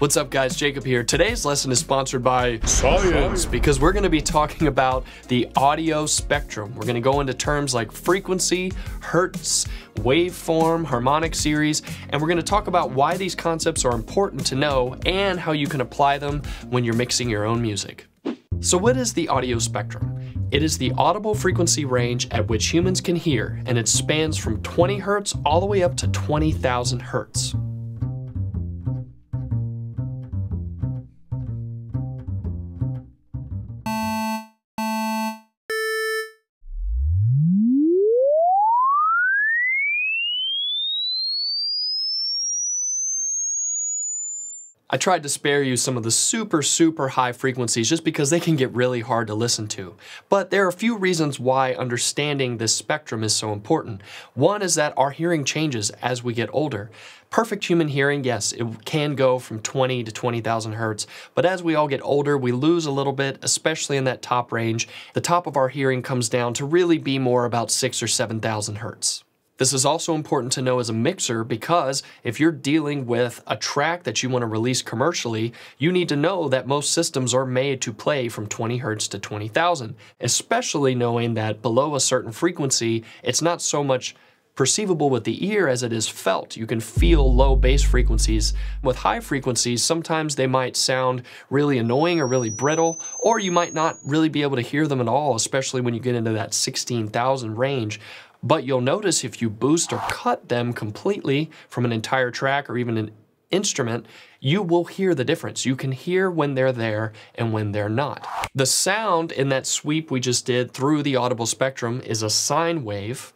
What's up guys, Jacob here. Today's lesson is sponsored by Science, because we're gonna be talking about the audio spectrum. We're gonna go into terms like frequency, hertz, waveform, harmonic series, and we're gonna talk about why these concepts are important to know and how you can apply them when you're mixing your own music. So what is the audio spectrum? It is the audible frequency range at which humans can hear, and it spans from 20 hertz all the way up to 20,000 hertz. I tried to spare you some of the super high frequencies just because they can get really hard to listen to. But there are a few reasons why understanding this spectrum is so important. One is that our hearing changes as we get older. Perfect human hearing, yes, it can go from 20 to 20,000 hertz, but as we all get older, we lose a little bit, especially in that top range. The top of our hearing comes down to really be more about 6,000 or 7,000 hertz. This is also important to know as a mixer, because if you're dealing with a track that you want to release commercially, you need to know that most systems are made to play from 20 hertz to 20,000, especially knowing that below a certain frequency, it's not so much perceivable with the ear as it is felt. You can feel low bass frequencies. With high frequencies, sometimes they might sound really annoying or really brittle, or you might not really be able to hear them at all, especially when you get into that 16,000 range. But you'll notice if you boost or cut them completely from an entire track or even an instrument, you will hear the difference. You can hear when they're there and when they're not. The sound in that sweep we just did through the audible spectrum is a sine wave.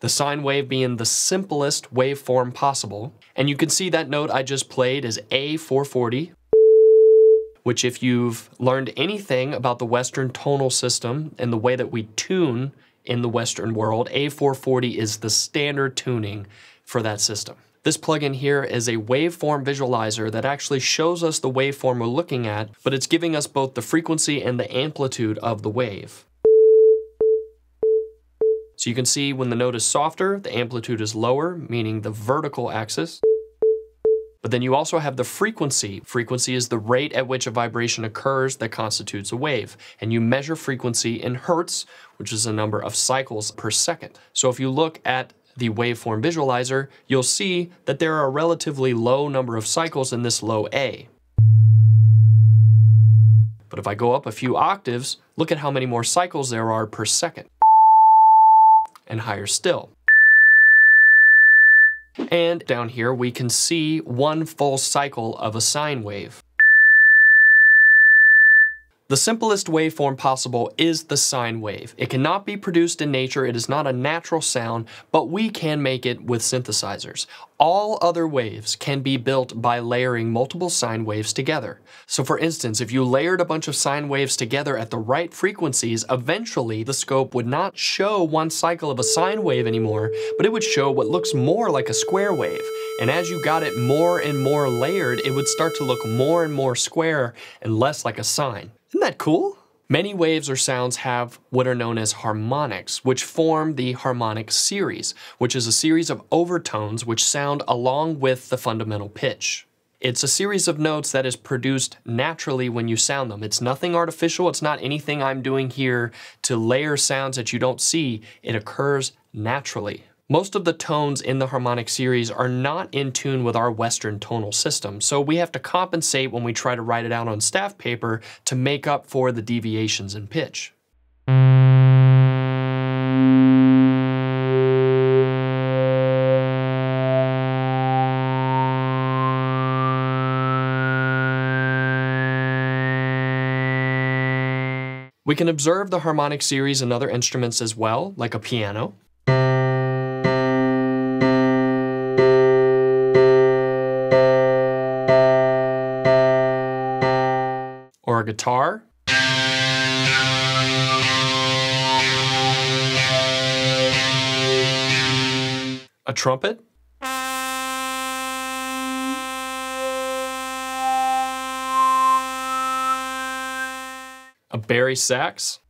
The sine wave being the simplest waveform possible. And you can see that note I just played is A440, which if you've learned anything about the Western tonal system and the way that we tune in the Western world, A440 is the standard tuning for that system. This plugin here is a waveform visualizer that actually shows us the waveform we're looking at, but it's giving us both the frequency and the amplitude of the wave. So you can see when the note is softer, the amplitude is lower, meaning the vertical axis. But then you also have the frequency. Frequency is the rate at which a vibration occurs that constitutes a wave. And you measure frequency in hertz, which is the number of cycles per second. So if you look at the waveform visualizer, you'll see that there are a relatively low number of cycles in this low A. But if I go up a few octaves, look at how many more cycles there are per second. And higher still. And down here, we can see one full cycle of a sine wave. The simplest waveform possible is the sine wave. It cannot be produced in nature. It is not a natural sound, but we can make it with synthesizers. All other waves can be built by layering multiple sine waves together. So for instance, if you layered a bunch of sine waves together at the right frequencies, eventually the scope would not show one cycle of a sine wave anymore, but it would show what looks more like a square wave. And as you got it more and more layered, it would start to look more and more square and less like a sine. Isn't that cool? Many waves or sounds have what are known as harmonics, which form the harmonic series, which is a series of overtones which sound along with the fundamental pitch. It's a series of notes that is produced naturally when you sound them. It's nothing artificial. It's not anything I'm doing here to layer sounds that you don't see. It occurs naturally. Most of the tones in the harmonic series are not in tune with our Western tonal system, so we have to compensate when we try to write it out on staff paper to make up for the deviations in pitch. We can observe the harmonic series in other instruments as well, like a piano. Or a guitar, a trumpet, a Barry sax,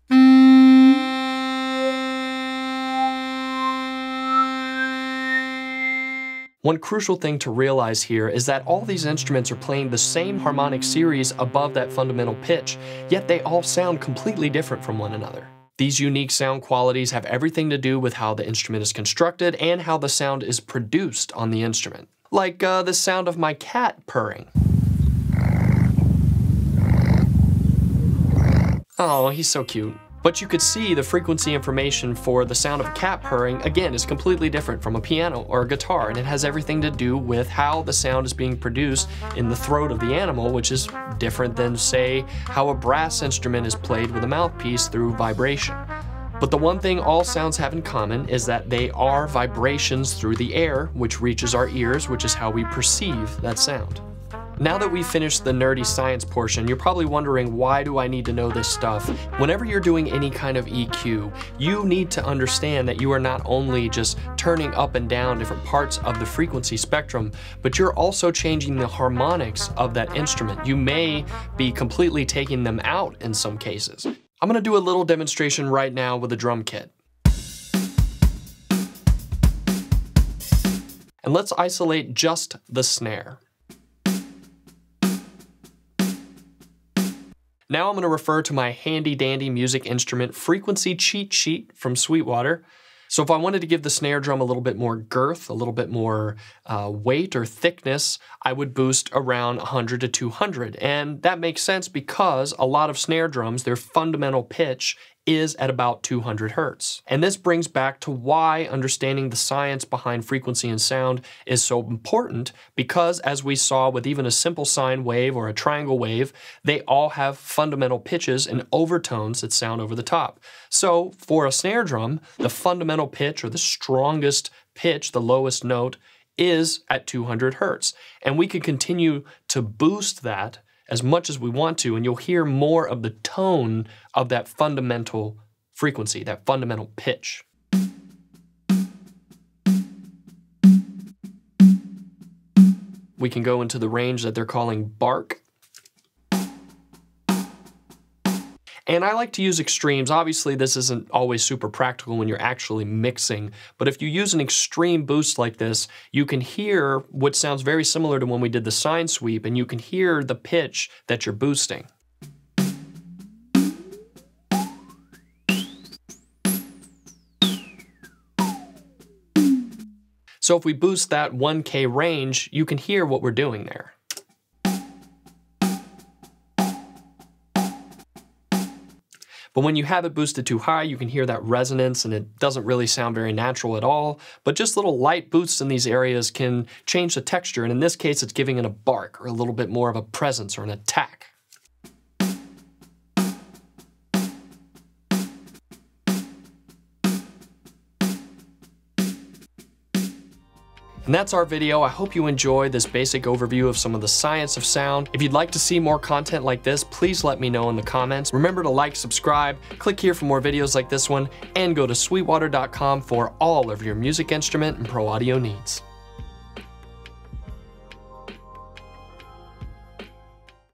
One crucial thing to realize here is that all these instruments are playing the same harmonic series above that fundamental pitch, yet they all sound completely different from one another. These unique sound qualities have everything to do with how the instrument is constructed and how the sound is produced on the instrument. Like the sound of my cat purring. Oh, he's so cute. But you could see the frequency information for the sound of a cat purring, again, is completely different from a piano or a guitar, and it has everything to do with how the sound is being produced in the throat of the animal, which is different than, say, how a brass instrument is played with a mouthpiece through vibration. But the one thing all sounds have in common is that they are vibrations through the air, which reaches our ears, which is how we perceive that sound. Now that we've finished the nerdy science portion, you're probably wondering, why do I need to know this stuff? Whenever you're doing any kind of EQ, you need to understand that you are not only just turning up and down different parts of the frequency spectrum, but you're also changing the harmonics of that instrument. You may be completely taking them out in some cases. I'm gonna do a little demonstration right now with a drum kit. And let's isolate just the snare. Now I'm going to refer to my handy-dandy music instrument frequency cheat sheet from Sweetwater. So if I wanted to give the snare drum a little bit more girth, a little bit more weight or thickness, I would boost around 100 to 200. And that makes sense because a lot of snare drums, their fundamental pitch is at about 200 hertz. And this brings back to why understanding the science behind frequency and sound is so important, because as we saw with even a simple sine wave or a triangle wave, they all have fundamental pitches and overtones that sound over the top. So for a snare drum, the fundamental pitch or the strongest pitch, the lowest note, is at 200 hertz. And we could continue to boost that as much as we want to, and you'll hear more of the tone of that fundamental frequency, that fundamental pitch. We can go into the range that they're calling bark. And I like to use extremes. Obviously, this isn't always super practical when you're actually mixing, but if you use an extreme boost like this, you can hear what sounds very similar to when we did the sine sweep, and you can hear the pitch that you're boosting. So if we boost that 1K range, you can hear what we're doing there. But when you have it boosted too high, you can hear that resonance and it doesn't really sound very natural at all. But just little light boosts in these areas can change the texture. And in this case, it's giving it a bark or a little bit more of a presence or an attack. And that's our video. I hope you enjoyed this basic overview of some of the science of sound. If you'd like to see more content like this, please let me know in the comments. Remember to like, subscribe, click here for more videos like this one, and go to sweetwater.com for all of your music instrument and pro audio needs.